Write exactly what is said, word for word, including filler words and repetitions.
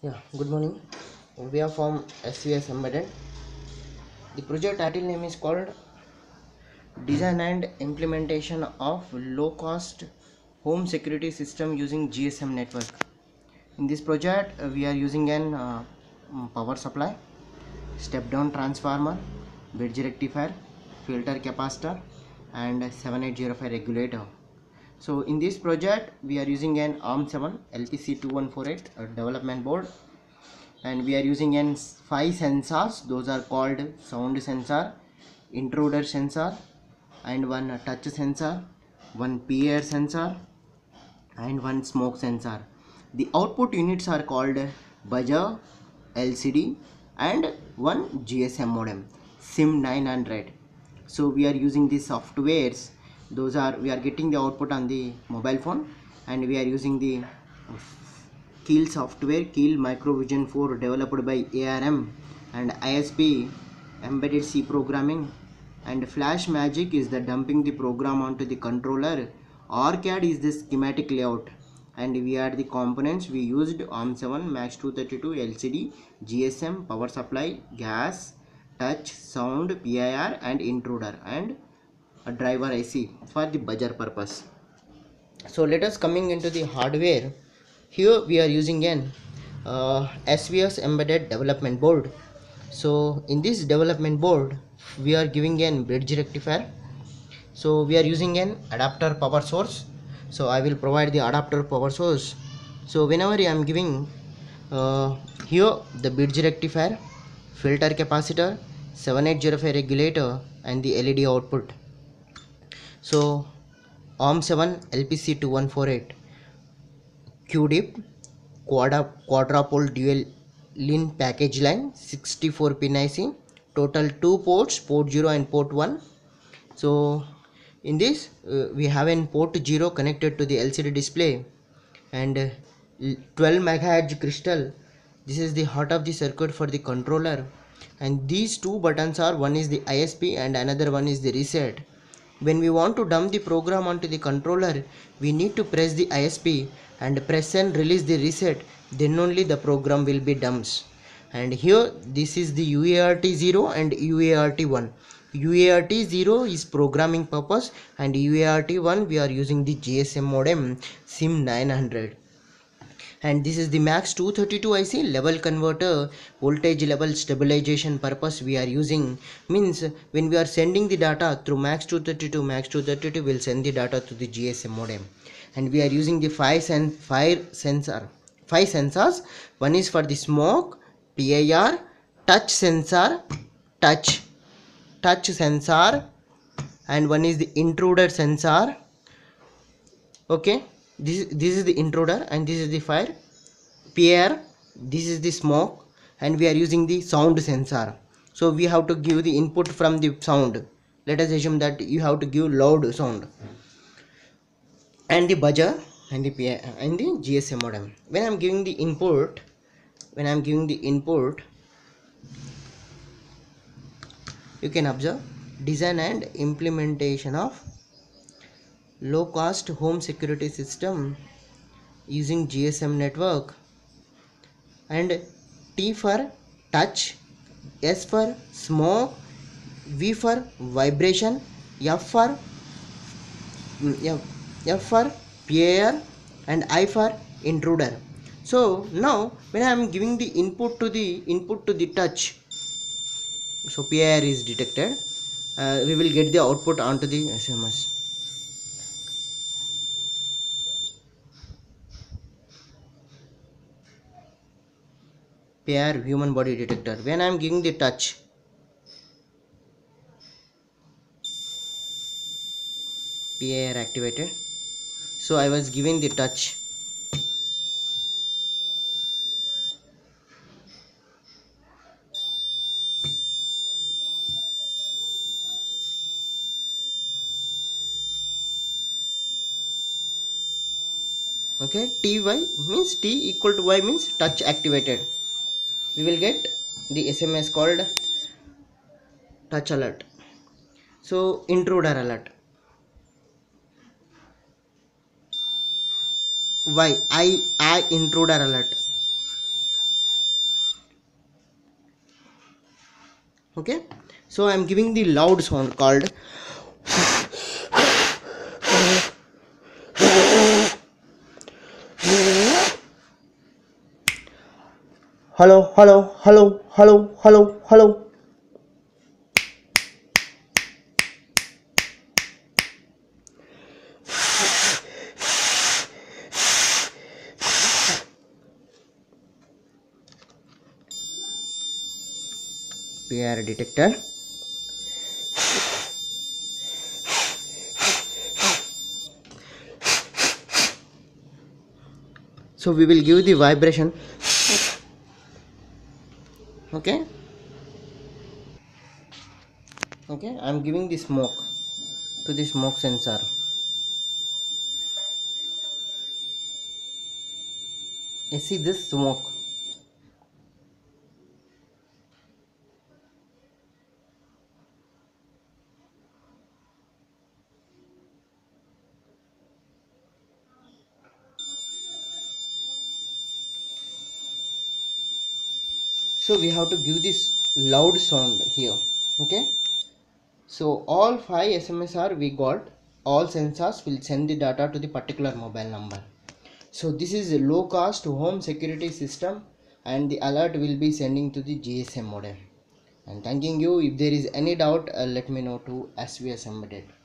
Yeah, good morning. We are from S V S Embedded. The project title name is called Design and Implementation of Low-Cost Home Security System Using G S M Network. In this project, we are using an uh, power supply, step-down transformer, bridge rectifier, filter capacitor, and seven eight zero five regulator. So in this project we are using an ARM seven L P C two one four eight development board, and we are using an five sensors. Those are called sound sensor, intruder sensor, and one touch sensor, one P I R sensor, and one smoke sensor. The output units are called buzzer, L C D, and one G S M modem, SIM nine hundred. So we are using the softwares. Those are, we are getting the output on the mobile phone, and we are using the Keil software, Keil microvision four, developed by ARM, and I S P Embedded C programming, and Flash Magic is the dumping the program onto the controller. Orcad is the schematic layout, and we are the components we used: ARM seven, MAX two thirty-two, L C D, G S M, power supply, gas, touch, sound, P I R, and intruder, and a driver I C for the buzzer purpose. So let us coming into the hardware. Here we are using an uh, S V S Embedded development board. So in this development board we are giving an bridge rectifier. So we are using an adapter power source. So I will provide the adapter power source. So whenever I am giving uh, here the bridge rectifier, filter capacitor, seven eight zero five regulator, and the L E D output. So ARM seven L P C two one four eight, Q D I P quadra, quadrupole dual link package line, sixty-four pin I C, total two ports, port zero and port one. So in this uh, we have in port zero connected to the L C D display, and uh, twelve megahertz crystal. This is the heart of the circuit for the controller, and these two buttons are, one is the I S P and another one is the reset. When we want to dump the program onto the controller, we need to press the I S P and press and release the reset, then only the program will be dumped. And here this is the U A R T zero and U A R T one. U A R T zero is programming purpose, and U A R T one we are using the G S M modem SIM nine hundred. And this is the MAX two thirty-two I C, level converter, voltage level stabilization purpose we are using. Means when we are sending the data through MAX two thirty-two, MAX two thirty-two will send the data to the G S M modem. And we are using the five sen five sensor, five sensors. One is for the smoke, P I R, touch sensor, touch, touch sensor, and one is the intruder sensor. Okay. This, this is the intruder, and this is the fire, P I R, this is the smoke, and we are using the sound sensor. So we have to give the input from the sound. Let us assume that you have to give loud sound, and the buzzer, and the P I R, and the G S M modem. When I am giving the input, when I am giving the input, you can observe design and implementation of low-cost home security system using G S M network, and T for touch, S for smoke, V for vibration, F for F, F for P I R, and I for intruder. So now when I am giving the input to the input to the touch, so P I R is detected. Uh, we will get the output onto the S M S. P I R human body detector. When I am giving the touch, P I R activated. So I was giving the touch. Okay, T Y means T equal to Y means touch activated. We will get the S M S called touch alert. So intruder alert. Why I I intruder alert. Okay, so I am giving the loud sound called hello, hello, hello, hello, hello, hello. P I R detector. So we will give the vibration. Okay. Okay, I am giving the smoke to the smoke sensor. You see this smoke. So we have to give this loud sound here. Okay, so all five S M S R we got, all sensors will send the data to the particular mobile number. So this is a low cost home security system, and the alert will be sending to the G S M modem. And thanking you, if there is any doubt, uh, let me know to S V S Embedded.